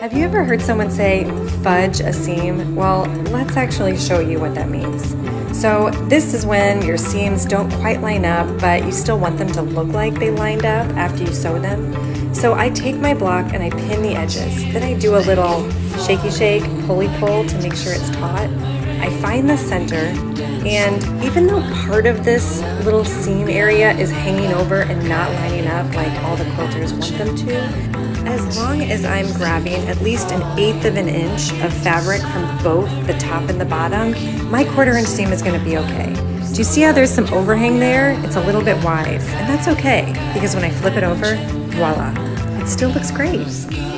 Have you ever heard someone say, fudge a seam? Well, let's actually show you what that means. So this is when your seams don't quite line up, but you still want them to look like they lined up after you sew them. So I take my block and I pin the edges. Then I do a little shaky shake, pulley pull to make sure it's taut. I find the center, and even though part of this little seam area is hanging over and not lining up like all the quilters want them to, as long as I'm grabbing at least 1/8 of an inch of fabric from both the top and the bottom, my 1/4 inch seam is going to be okay. Do you see how there's some overhang there? It's a little bit wide, and that's okay, because when I flip it over, voila, it still looks great.